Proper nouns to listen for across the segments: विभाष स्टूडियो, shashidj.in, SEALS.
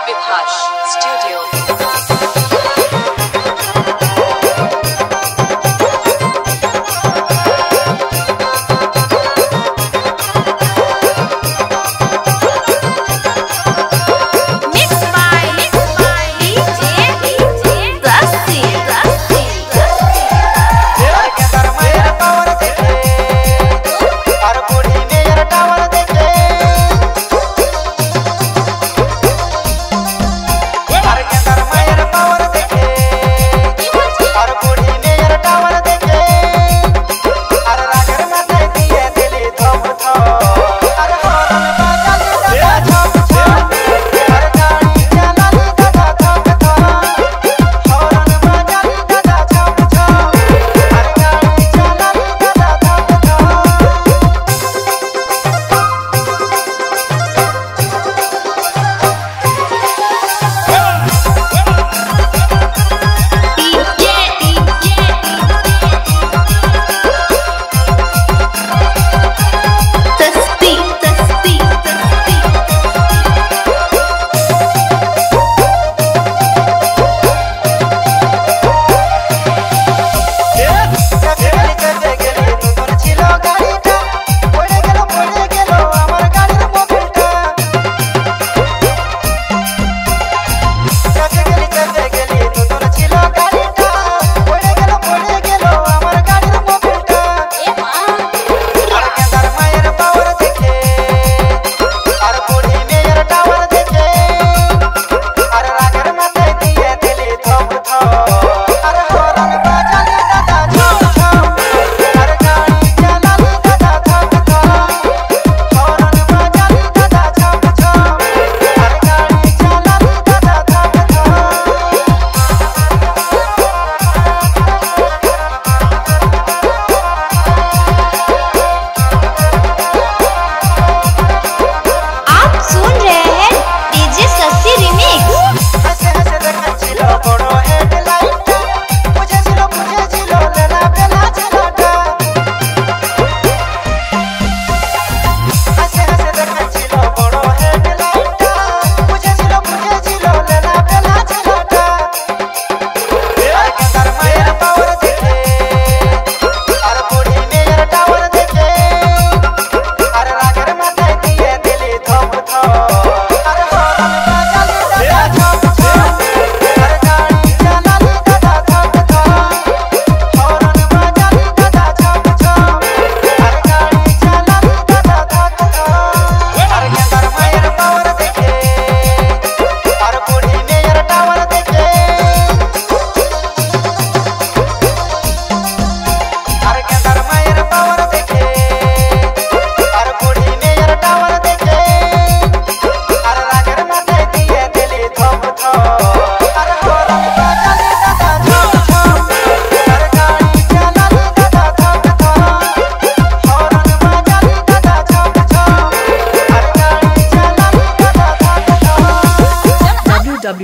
विभाष स्टूडियो।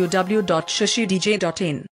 www.shashidj.in